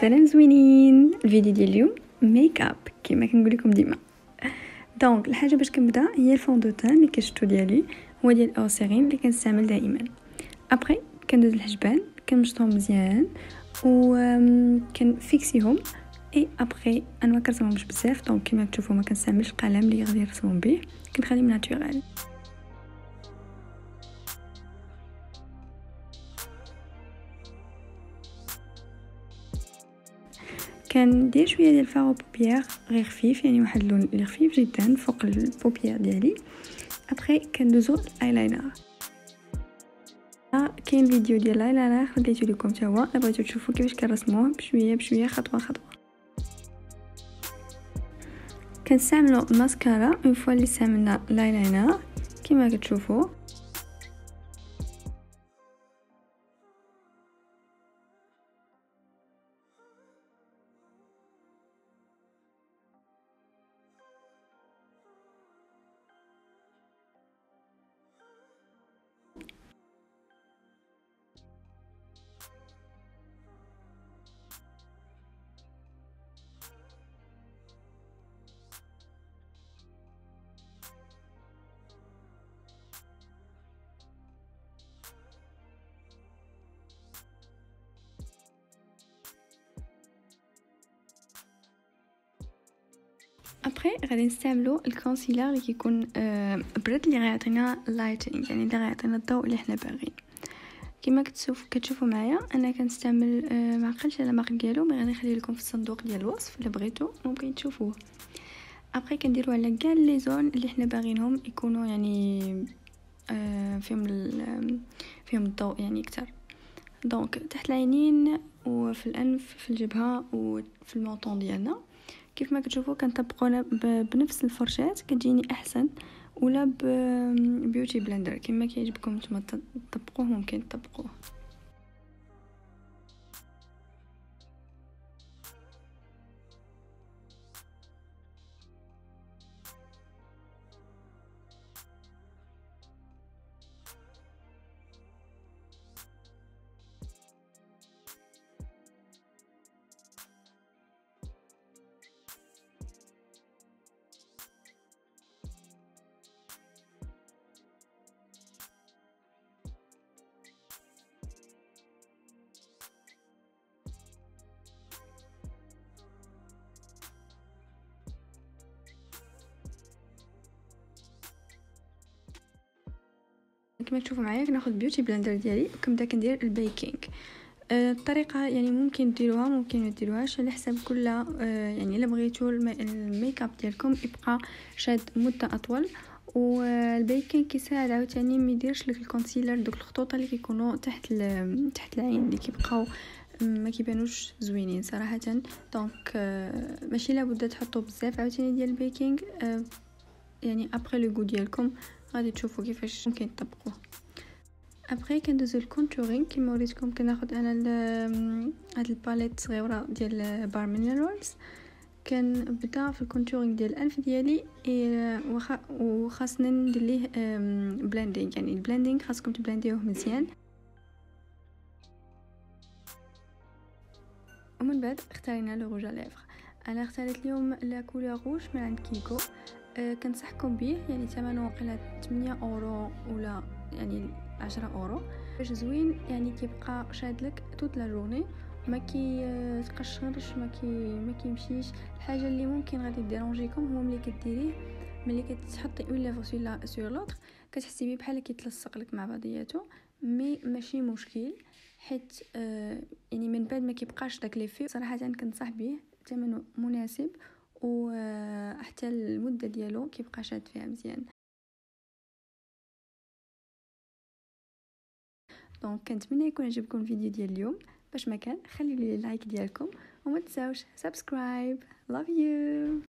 سلام زوينين. فيديو ديال اليوم ميك اب كما كنقول لكم ديما. دونك الحاجه باش كنبدا هي الفون دو تان اللي كشفتو ديالي هو ديال الاوسيرين اللي كنستعمل دائما. ابري كندوز الحجبان كنمشطهم مزيان و كنفيكسيهم اي ابري انا ما كنرسمهمش بزاف. دونك كما كتشوفوا ما كنستعملش القلم اللي غادي نرسم به، كنخليه ناتورال. كندير شويه ديال فارو بوبيير غير خفيف، يعني واحد اللون اللي خفيف جدا فوق البوبيير ديالي. ابري كندوزو الايلاينر. كاين فيديو ديال الايلاينر خليته لكم حتى هو الا بغيتو تشوفوا كيفاش كنرسموه بشويه بشويه خطوه خطوه. كنستعملوا ماسكارا اون فوا اللي استعملنا الايلاينر كما كتشوفوا. ابري غادي نستعملو الكونسيلر اللي كيكون برد اللي غيعطينا لايتينغ، يعني اللي غيعطينا الضوء اللي حنا باغيين. كما كتشوفوا معايا انا كنستعمل ما عقلتش على المارك ديالو، مي غادي نخليه لكم في الصندوق ديال الوصف اللي بغيتو ممكن تشوفوه. ابري كنديرو على كاع لي زون اللي حنا باغينهم يكونوا يعني فيهم الضوء يعني اكثر. دونك تحت العينين وفي الانف في الجبهه وفي المونطون ديالنا. كيف ما كتشوفوا كنطبقوها بنفس الفرشاه كتجيني احسن، ولا بيوتي بلندر كما كيعجبكم نتوما تطبقوه ممكن تطبقوه. كما تشوفوا معايا كناخذ بيوتي بلندر ديالي وكنبدا كندير البيكينغ. الطريقه يعني ممكن ديروها ممكن ما ديروهاش على حسب كل يعني الا بغيتوا الميك اب ديالكم يبقى شاد مده اطول. والبيكينغ كيساعد عاوتاني ما يديرش لك الكونسيلر دوك الخطوط اللي كيكونوا تحت العين اللي كيبقاو ما كيبانوش زوينين صراحه. دونك ماشي لابد تحطوا بزاف عاوتاني ديال البيكينغ، يعني ابري لو غو ديالكم غادي تشوفوا كيفاش ممكن تطبقوه. ابري كندوزو الكونتورينغ كما وريتكم. كناخذ انا هاد الباليت صغيره ديال بار مينرالز، كنبدا في الكونتورينغ ديال الانف ديالي. وخاصني ندير ليه بلندينغ، يعني البلندينغ خاصكم تبلنديوه مزيان. ومن بعد اختارينا لو روج لافغ. انا اختاريت اليوم لا كولور روج من عند كينكو، كنصحكم به، يعني ثمنه وقيلا 8 اورو ولا يعني 10 اورو باش زوين، يعني كيبقى شاد لك توت لا جورني، ما كيتقشرش ما كيمشيش. الحاجه اللي ممكن غادي ديرونجيكم هو ملي كديريه ملي كتحطي اون لافو سور لوطر كتحسي بيه بحال كيتلصق لك مع بعضياته، مي ماشي مشكل حيت يعني من بعد ما كيبقاش داك ليفي. صراحه كنصح به، ثمنه مناسب و حتى المده ديالو كيبقى شاد فيها مزيان. دونك كنتمنى يكون عجبكم الفيديو ديال اليوم، باش ما كان خليوا لي لايك ديالكم وما تنساوش سبسكرايب. لاف يو.